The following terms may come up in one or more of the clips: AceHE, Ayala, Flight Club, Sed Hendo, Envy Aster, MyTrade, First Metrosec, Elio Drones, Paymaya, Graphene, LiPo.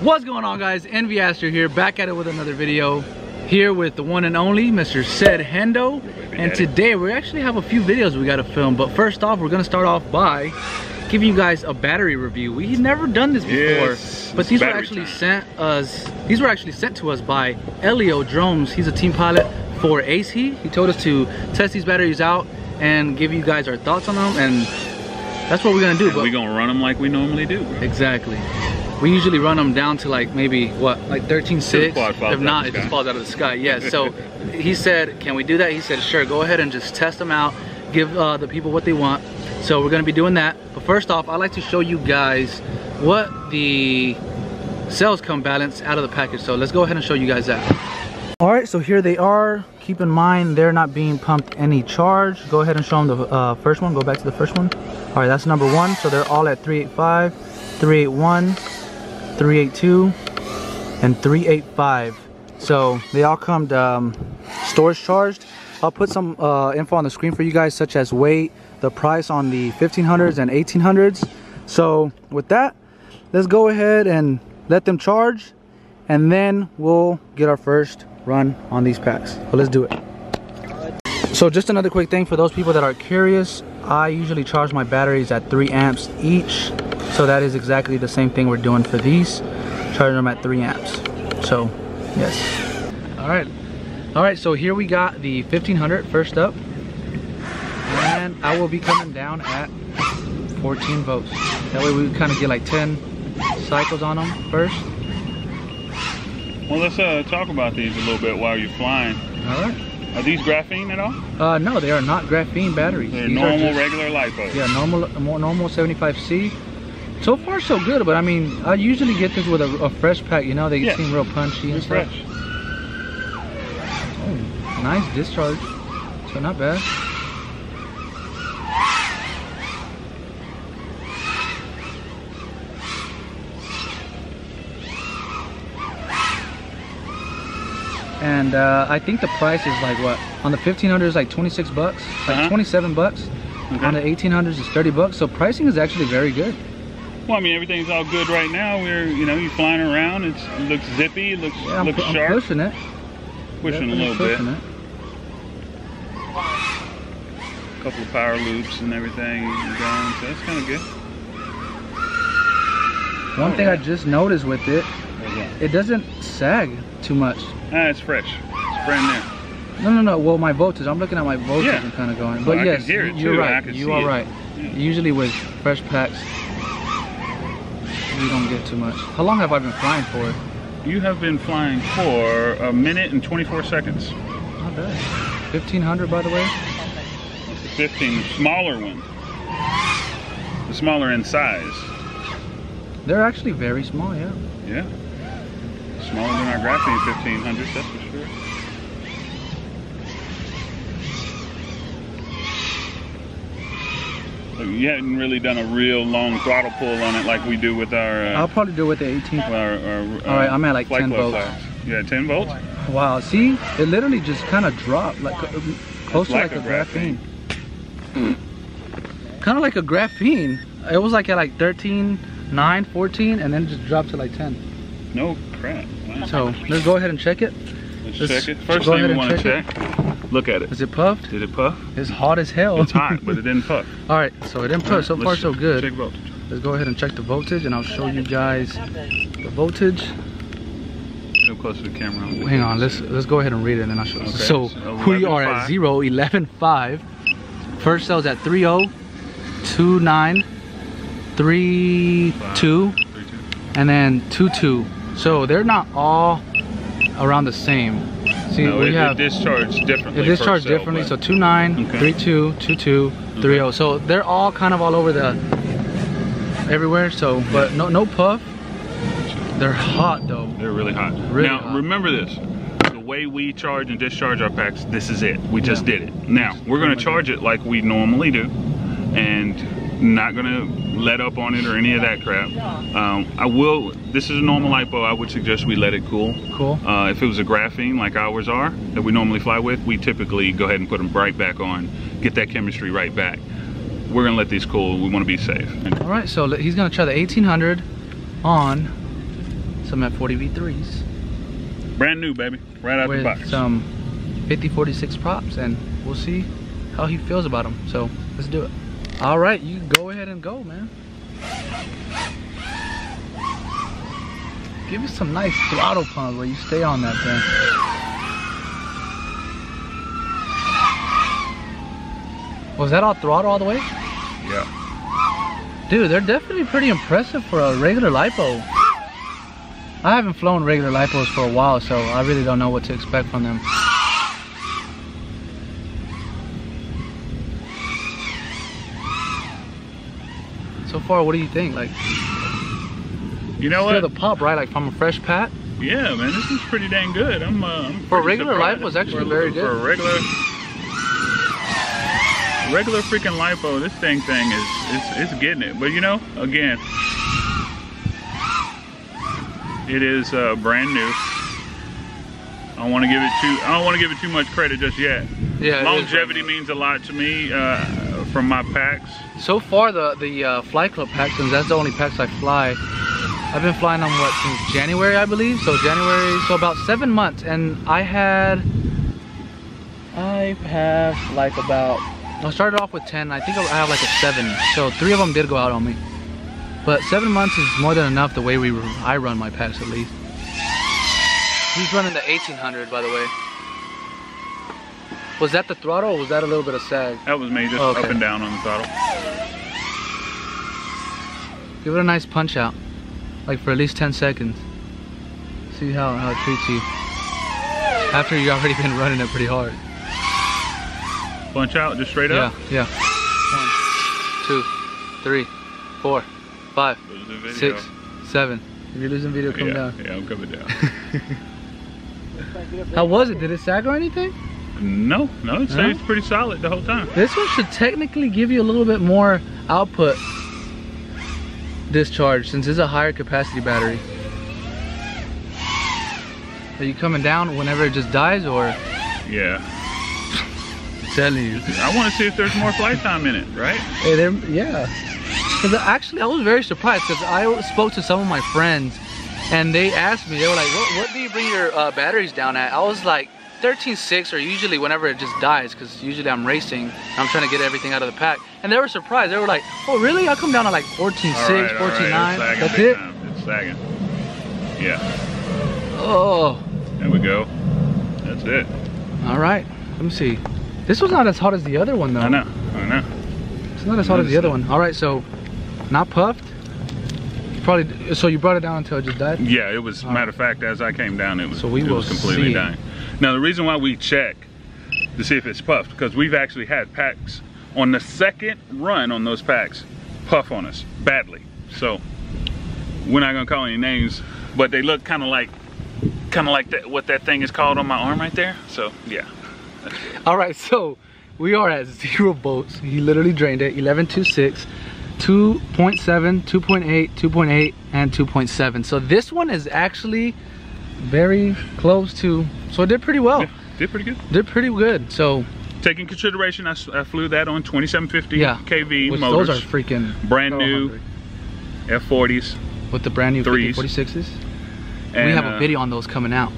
What's going on, guys? Envy Aster here, back at it with another video. Here with the one and only Mr. Sed Hendo, and today we actually have a few videos we got to film. But first off, we're gonna start off by giving you guys a battery review. We've never done this before, yes, but these were actually sent to us by Elio Drones. He's a team pilot for AceHE. He told us to test these batteries out and give you guys our thoughts on them, and that's what we're gonna do. And but we're gonna run them like we normally do, bro. Exactly. We usually run them down to like maybe what, like 13.6. If not, it just falls out of the sky. Yeah. So he said, "Can we do that?" He said, "Sure. Go ahead and just test them out. Give the people what they want." So we're gonna be doing that. But first off, I'd like to show you guys what the cells come balanced out of the package. So let's go ahead and show you guys that. All right. So here they are. Keep in mind they're not being pumped any charge. Go ahead and show them the first one. Go back to the first one. All right. That's number one. So they're all at 385, 381. 382 and 385. So they all come storage charged. I'll put some info on the screen for you guys, such as weight, the price on the 1500s and 1800s. So with that, let's go ahead and let them charge, and then we'll get our first run on these packs. So let's do it. So just another quick thing for those people that are curious, I usually charge my batteries at 3 amps each. So that is exactly the same thing we're doing for these, charging them at 3 amps. So, yes. All right, so here we got the 1500 first up. And I will be coming down at 14 volts. That way we kind of get like 10 cycles on them first. Well, let's talk about these a little bit while you're flying. All right. Are these graphene at all? No, they are not graphene batteries. They're normal, regular LiPo. Yeah, normal 75C. So far, so good, but I mean, I usually get this with a fresh pack, you know? They seem real punchy and stuff. Fresh. Oh, nice discharge. So not bad. And I think the price is like what? On the 1500 is like 26 bucks, like 27 bucks. Okay. On the 1800s is 30 bucks. So pricing is actually very good. Well, I mean, everything's all good right now. We're, you know, you're flying around. It's, it looks zippy, looks, yeah, looks sharp. I'm pushing it. Pushing a little bit. It. A couple of power loops and everything going, so that's kind of good. One thing I just noticed with it, it doesn't sag too much. Ah, it's fresh. It's brand new. No. Well, my voltage. I'm looking at my voltage and kind of going. But well, yes, you're right. You are right. Yeah. Usually with fresh packs, you don't get too much. How long have I been flying for? You have been flying for a minute and 24 seconds. Not bad. 1500, by the way. That's the 15, smaller one. The smaller in size. They're actually very small. Yeah. Yeah. Smaller than our graphene 1500s, that's for sure. So you haven't really done a real long throttle pull on it like we do with our... I'll probably do it with the 18. Alright, I'm at like 10 volts. Yeah, 10 volts? Wow, see? It literally just kind of dropped, like close to like a graphene. Kind of like a graphene. It was like at like 13, 9, 14, and then just dropped to like 10. No crap. Wow. So let's go ahead and check it. Let's check it. First thing we want to check. Look at it. Is it puffed? Did it puff? It's hot as hell. It's hot, but it didn't puff. All right, so it didn't puff. So far, so good. Check voltage. Let's go ahead and check the voltage, and I'll show you guys the voltage. Get up close to the camera. Hang on. Let's go ahead and read it, and then I'll show you. Okay. So we are at 0, 11, 5. First cell's at 30, 29, 32, and then 22. So they're not all around the same. See, no, it discharged differently. It discharged differently. So 29, okay. 32, 22, 30. So they're all kind of all over the everywhere. So, but no puff. They're hot though. They're really hot. Really now hot. Remember this: the way we charge and discharge our packs. This is it. We just did it. Now we're gonna charge it like we normally do, and not gonna let up on it or any of that crap. I will, this is a normal LiPo, I would suggest we let it cool. Cool. If it was a graphene like ours are, that we normally fly with, we typically go ahead and put them right back on, get that chemistry right back. We're gonna let these cool, we wanna be safe. All right, so he's gonna try the 1800 on, some at 40v3s. Brand new, baby, right out the box. With some 5046 props, and we'll see how he feels about them. So let's do it. All right, you go ahead and go, man. Give me some nice throttle pump where you stay on that thing. Was that all throttle all the way? Yeah. Dude, they're definitely pretty impressive for a regular lipo. I haven't flown regular lipos for a while, so I really don't know what to expect from them. So far, what do you think? Like, you know what? The pop, right? Like from a fresh pat. Yeah, man, this is pretty dang good. I'm for regular lipo, was actually very good. For a regular freaking lipo, this dang thing is it's getting it. But you know, again, it is brand new. I don't want to give it too much credit just yet. Yeah, longevity means a lot to me from my packs. So far, the Flight Club packs, since that's the only packs I fly, I've been flying them, what, since January, I believe? So January, so about 7 months, and I have like about, I started off with 10, I think I have like a 7, so 3 of them did go out on me. But 7 months is more than enough the way I run my packs, at least. He's running the 1800, by the way. Was that the throttle, or was that a little bit of sag? That was me, just up and down on the throttle. Give it a nice punch out, like for at least 10 seconds. See how it treats you. After you've already been running it pretty hard. Punch out, just straight up? Yeah, yeah. 1, 2, 3, 4, 5, 6, 7. If you're losing video, come down. Yeah, I'm coming down. How was it? Did it sag or anything? No, it stays pretty solid the whole time. This one should technically give you a little bit more output discharge since it's a higher capacity battery. Are you coming down whenever it just dies, or? Yeah. I'm telling you. I want to see if there's more flight time in it, right? Hey, yeah. Because actually, I was very surprised because I spoke to some of my friends, and they asked me, they were like, "What do you bring your batteries down at?" I was like, 13.6, or usually whenever it just dies, because usually I'm racing and I'm trying to get everything out of the pack. And they were surprised. They were like, "Oh, really? I come down to like 14.6, 14.9. That's it." It's sagging. Yeah. Oh. There we go. That's it. All right. Let me see. This was not as hot as the other one, though. I know. It's not as hot as the other one. All right. So, not puffed. Probably. So you brought it down until it just died. Yeah. It was. Matter of fact, as I came down, it was completely dying. Now the reason why we check to see if it's puffed, because we've actually had packs on the second run on those packs puff on us badly. So we're not gonna call any names, but they look kind of like that, what that thing is called on my arm right there. So yeah. All right, so we are at 0 volts. He literally drained it. 11.26, 2.7, 2.8, 2.8, and 2.7. So this one is actually very close to, so it did pretty well. Yeah, did pretty good. So taking consideration I flew that on 2750 kv motors. Those are freaking brand new f40s with the brand new 346s, and we have a video on those coming out.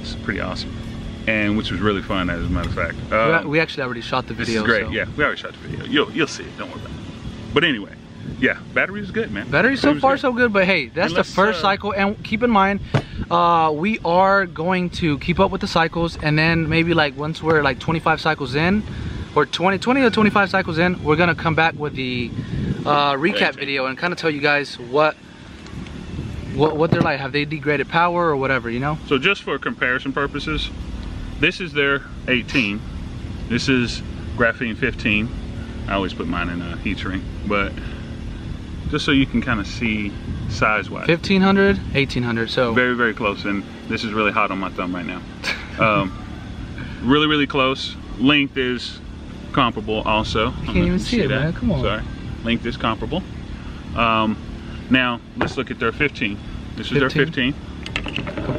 It's pretty awesome, and which was really fun, as a matter of fact. We actually already shot the video. This is great. So. Yeah, we already shot the video. You'll see it, don't worry about it. But anyway, yeah, battery's good, man. Battery so far so good, but hey, that's the first cycle, and keep in mind we are going to keep up with the cycles, and then maybe like once we're like 25 cycles in, or 20 to 25 cycles in, we're gonna come back with the recap video and kind of tell you guys what they're like. Have they degraded power or whatever, you know? So just for comparison purposes, this is their 18. This is graphene 15. I always put mine in a heat shrink, but just so you can kind of see size-wise. 1500, 1800, so. Very, very close, and this is really hot on my thumb right now. Really, really close. Length is comparable also. I can't even see it, man, come on. Sorry, length is comparable. Now, let's look at their 15. This is their 15.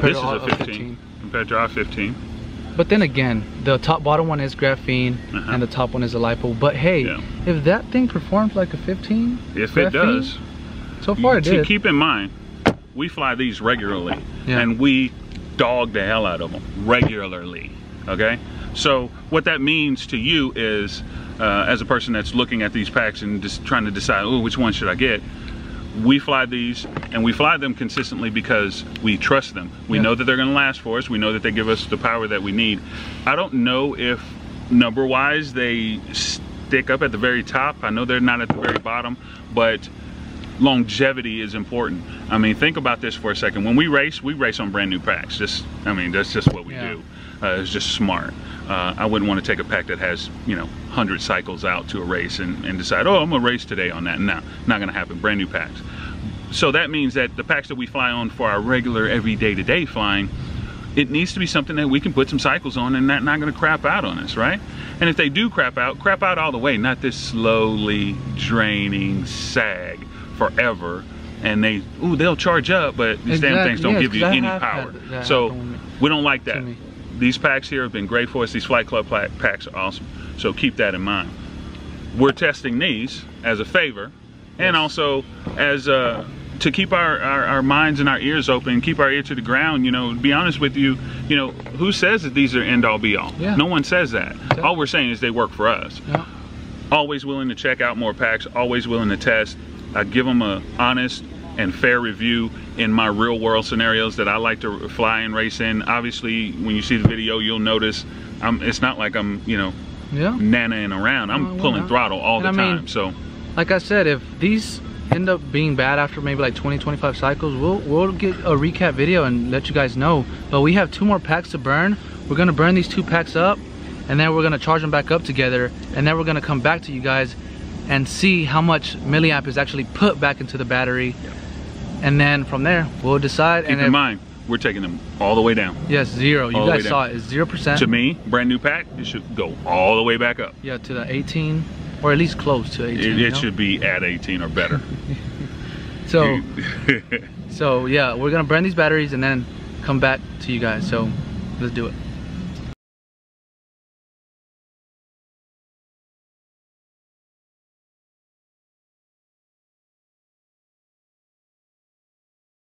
This is a 15, compared to our 15. But then again, the bottom one is graphene, and the top one is a lipo. But hey, if that thing performs like a 15, if graphene, it does. So far it did. Keep in mind, we fly these regularly, and we dog the hell out of them regularly, okay? So what that means to you is, as a person that's looking at these packs and just trying to decide, oh, which one should I get? We fly these, and we fly them consistently because we trust them. We know that they're gonna last for us. We know that they give us the power that we need. I don't know if number-wise they stick up at the very top. I know they're not at the very bottom, but longevity is important. I mean, think about this for a second. When we race on brand new packs. Just, I mean, that's just what we do. It's just smart. I wouldn't want to take a pack that has, you know, 100 cycles out to a race and decide, oh, I'm gonna race today on that. No, not gonna happen. Brand new packs. So that means that the packs that we fly on for our regular everyday to day flying, it needs to be something that we can put some cycles on and not gonna crap out on us, right? And if they do crap out all the way, not this slowly draining sag forever. And they, ooh, they'll charge up, but these damn things don't give you any power. So we don't like that. These packs here have been great for us. These Flight Club packs are awesome. So keep that in mind. We're testing these as a favor, and also as to keep our minds and our ears open, keep our ear to the ground. You know, to be honest with you, you know, who says that these are end all be all? No one says that. All we're saying is they work for us. Always willing to check out more packs, always willing to test. I give them an honest and fair review in my real world scenarios that I like to fly and race in. Obviously, when you see the video, you'll notice it's not like I'm, you know, nanaing around. I'm pulling throttle all the time. So, like I said, if these end up being bad after maybe like 20, 25 cycles, we'll get a recap video and let you guys know. But we have 2 more packs to burn. We're gonna burn these 2 packs up, and then we're gonna charge them back up together, and then we're gonna come back to you guys and see how much milliamp is actually put back into the battery. And then from there, we'll decide. Keep in mind, we're taking them all the way down. Yes, zero. You guys saw it. It's 0%. To me, brand new pack, it should go all the way back up. Yeah, to the 18, or at least close to 18. It should be at 18 or better. So, so yeah, we're gonna burn these batteries and then come back to you guys. So let's do it.